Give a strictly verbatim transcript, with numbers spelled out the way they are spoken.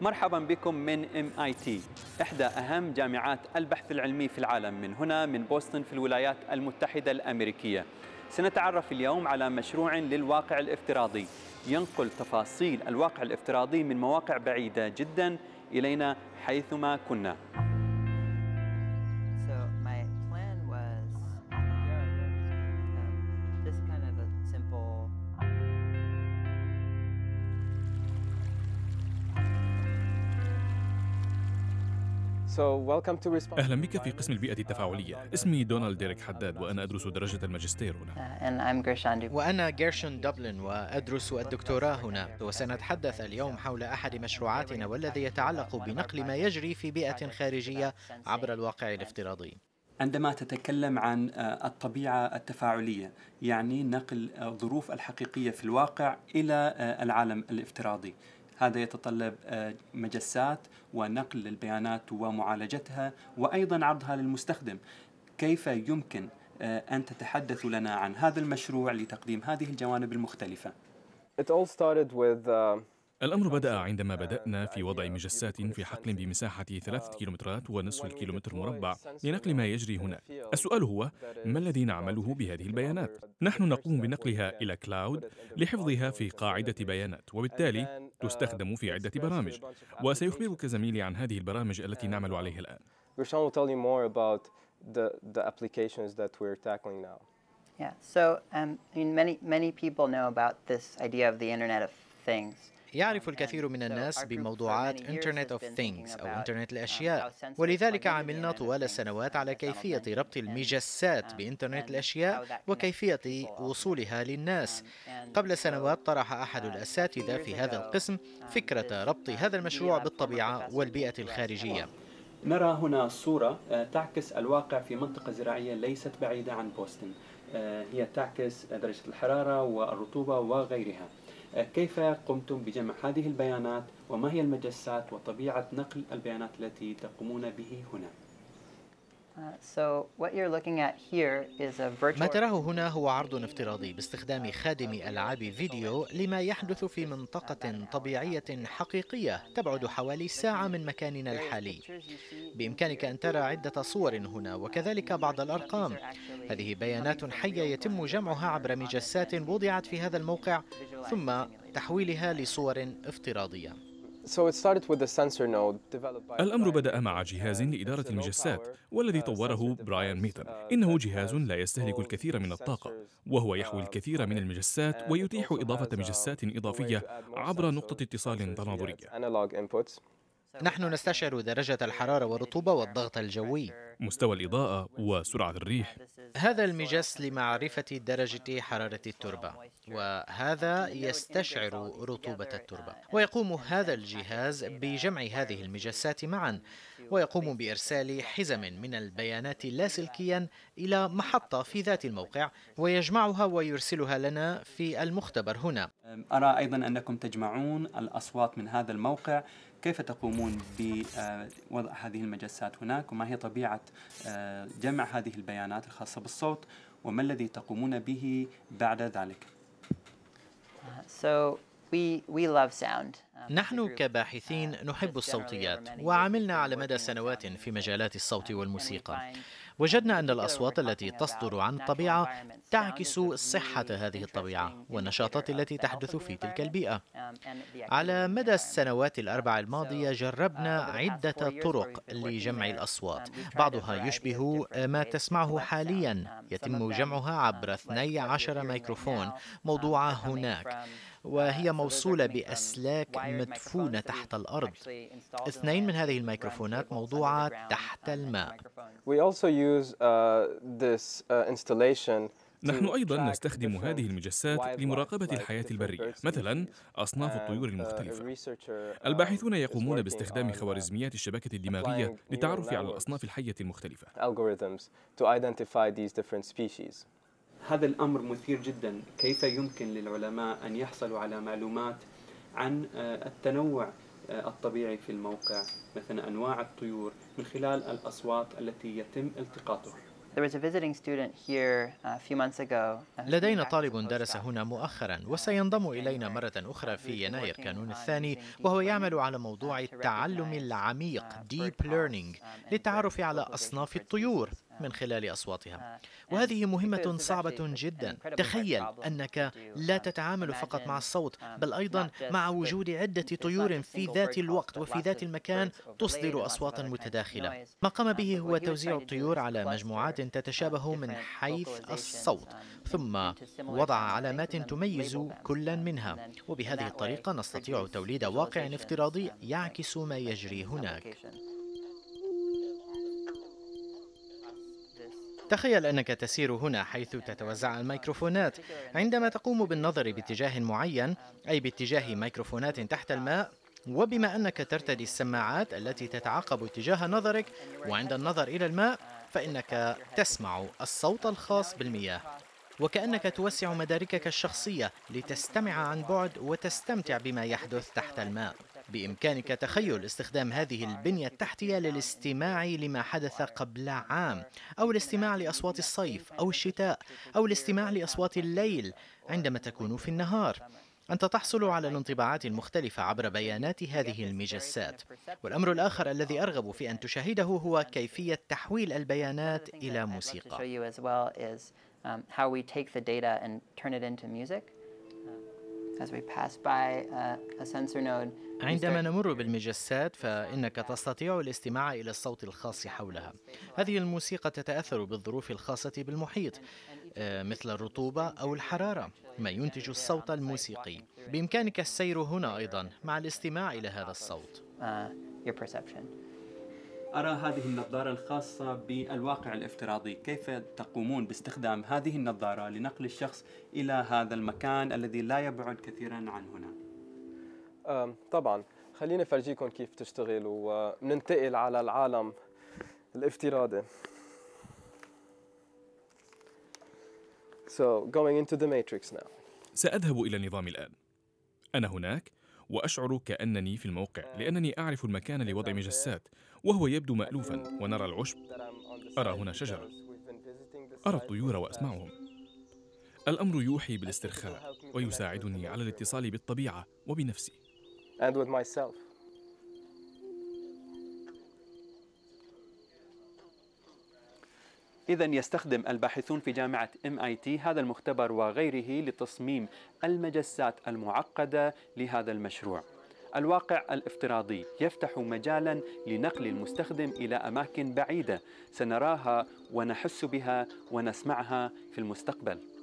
مرحبا بكم من إم آي تي إحدى أهم جامعات البحث العلمي في العالم، من هنا من بوسطن في الولايات المتحدة الأمريكية. سنتعرف اليوم على مشروع للواقع الافتراضي ينقل تفاصيل الواقع الافتراضي من مواقع بعيدة جدا إلينا حيثما كنا. أهلا بك في قسم البيئة التفاعلية. اسمي دونالد ديريك حداد وأنا أدرس درجة الماجستير هنا. وأنا جيرشون دوبلن وأدرس الدكتوراه هنا، وسنتحدث اليوم حول أحد مشروعاتنا والذي يتعلق بنقل ما يجري في بيئة خارجية عبر الواقع الافتراضي. عندما تتكلم عن الطبيعة التفاعلية يعني نقل الظروف الحقيقية في الواقع إلى العالم الافتراضي، هذا يتطلب مجسات ونقل البيانات ومعالجتها وأيضاً عرضها للمستخدم. كيف يمكن أن تتحدث لنا عن هذا المشروع لتقديم هذه الجوانب المختلفة؟ الأمر بدأ عندما بدأنا في وضع مجسات في حقل بمساحة ثلاثة كيلومترات ونصف الكيلومتر مربع لنقل ما يجري هناك. السؤال هو ما الذي نعمله بهذه البيانات؟ نحن نقوم بنقلها إلى كلاود لحفظها في قاعدة بيانات، وبالتالي تستخدم في عدة برامج، وسيخبرك زميلي عن هذه البرامج التي نعمل عليها الآن. Yeah, so um, I mean, many many people know about this idea of the Internet of Things. يعرف الكثير من الناس بموضوعات Internet of Things أو إنترنت الأشياء، ولذلك عملنا طوال السنوات على كيفية ربط المجسات بإنترنت الأشياء وكيفية وصولها للناس. قبل سنوات طرح أحد الأساتذة في هذا القسم فكرة ربط هذا المشروع بالطبيعة والبيئة الخارجية. نرى هنا صورة تعكس الواقع في منطقة زراعية ليست بعيدة عن بوسطن، هي تعكس درجة الحرارة والرطوبة وغيرها. كيف قمتم بجمع هذه البيانات وما هي المجسات وطبيعة نقل البيانات التي تقومون به هنا؟ ما تراه هنا هو عرض افتراضي باستخدام خادم ألعاب فيديو لما يحدث في منطقة طبيعية حقيقية تبعد حوالي ساعة من مكاننا الحالي. بإمكانك أن ترى عدة صور هنا وكذلك بعض الأرقام. هذه بيانات حية يتم جمعها عبر مجسات وضعت في هذا الموقع ثم تحويلها لصور افتراضية. الأمر بدأ مع جهاز لإدارة المجسات والذي طوره براين ميتر. إنه جهاز لا يستهلك الكثير من الطاقة وهو يحوي الكثير من المجسات ويتيح إضافة مجسات إضافية عبر نقطة اتصال تناظرية. نحن نستشعر درجة الحرارة والرطوبة والضغط الجوي، مستوى الإضاءة وسرعة الريح. هذا المجس لمعرفة درجة حرارة التربة وهذا يستشعر رطوبة التربة، ويقوم هذا الجهاز بجمع هذه المجسات معا ويقوم بإرسال حزم من البيانات لاسلكيا إلى محطة في ذات الموقع ويجمعها ويرسلها لنا في المختبر هنا. أرى أيضا أنكم تجمعون الأصوات من هذا الموقع. كيف تقومون بوضع هذه المجسات هناك وما هي طبيعة جمع هذه البيانات الخاصة بالصوت وما الذي تقومون به بعد ذلك؟ نحن كباحثين نحب الصوتيات وعملنا على مدى سنوات في مجالات الصوت والموسيقى. وجدنا أن الأصوات التي تصدر عن الطبيعة تعكس صحة هذه الطبيعة والنشاطات التي تحدث في تلك البيئة. على مدى السنوات الأربع الماضية جربنا عدة طرق لجمع الأصوات، بعضها يشبه ما تسمعه حاليا، يتم جمعها عبر اثني عشر ميكروفون موضوعة هناك وهي موصولة بأسلاك مدفونة تحت الأرض. اثنين من هذه الميكروفونات موضوعة تحت الماء. نحن أيضاً نستخدم هذه المجسات لمراقبة الحياة البرية، مثلاً أصناف الطيور المختلفة. الباحثون يقومون باستخدام خوارزميات الشبكة الدماغية للتعرف على الأصناف الحية المختلفة. هذا الأمر مثير جداً. كيف يمكن للعلماء أن يحصلوا على معلومات عن التنوع الطبيعي في الموقع، مثلا أنواع الطيور، من خلال الأصوات التي يتم التقاطها؟ لدينا طالب درس هنا مؤخرا وسينضم إلينا مرة أخرى في يناير كانون الثاني، وهو يعمل على موضوع التعلم العميق Deep Learning للتعرف على أصناف الطيور من خلال أصواتها، وهذه مهمة صعبة جدا. تخيل أنك لا تتعامل فقط مع الصوت بل أيضا مع وجود عدة طيور في ذات الوقت وفي ذات المكان تصدر أصواتا متداخلة. ما قام به هو توزيع الطيور على مجموعات تتشابه من حيث الصوت، ثم وضع علامات تميز كلا منها، وبهذه الطريقة نستطيع توليد واقع افتراضي يعكس ما يجري هناك. تخيل أنك تسير هنا حيث تتوزع الميكروفونات. عندما تقوم بالنظر باتجاه معين، أي باتجاه ميكروفونات تحت الماء، وبما أنك ترتدي السماعات التي تتعاقب اتجاه نظرك، وعند النظر إلى الماء فإنك تسمع الصوت الخاص بالمياه، وكأنك توسع مداركك الشخصية لتستمع عن بعد وتستمتع بما يحدث تحت الماء. بإمكانك تخيل استخدام هذه البنية التحتية للاستماع لما حدث قبل عام، أو الاستماع لأصوات الصيف أو الشتاء، أو الاستماع لأصوات الليل عندما تكون في النهار. أنت تحصل على الانطباعات المختلفة عبر بيانات هذه المجسات. والأمر الآخر الذي أرغب في أن تشاهده هو كيفية تحويل البيانات إلى موسيقى. عندما نمر بالمجسات فإنك تستطيع الاستماع إلى الصوت الخاص حولها. هذه الموسيقى تتأثر بالظروف الخاصة بالمحيط مثل الرطوبة أو الحرارة، ما ينتج الصوت الموسيقي. بإمكانك السير هنا أيضا مع الاستماع إلى هذا الصوت. أرى هذه النظارة الخاصة بالواقع الافتراضي، كيف تقومون باستخدام هذه النظارة لنقل الشخص إلى هذا المكان الذي لا يبعد كثيرا عن هنا؟ طبعا خليني أفرجيكم كيف تشتغل وننتقل على العالم الافتراضي. So going into the matrix now. سأذهب إلى النظام الآن. أنا هناك وأشعر كأنني في الموقع لأنني أعرف المكان لوضع مجسات، وهو يبدو مألوفاً، ونرى العشب، أرى هنا شجرة، أرى الطيور وأسمعهم. الأمر يوحي بالاسترخاء ويساعدني على الاتصال بالطبيعة وبنفسي. إذن يستخدم الباحثون في جامعة إم آي تي هذا المختبر وغيره لتصميم المجسات المعقدة لهذا المشروع. الواقع الافتراضي يفتح مجالاً لنقل المستخدم إلى أماكن بعيدة سنراها ونحس بها ونسمعها في المستقبل.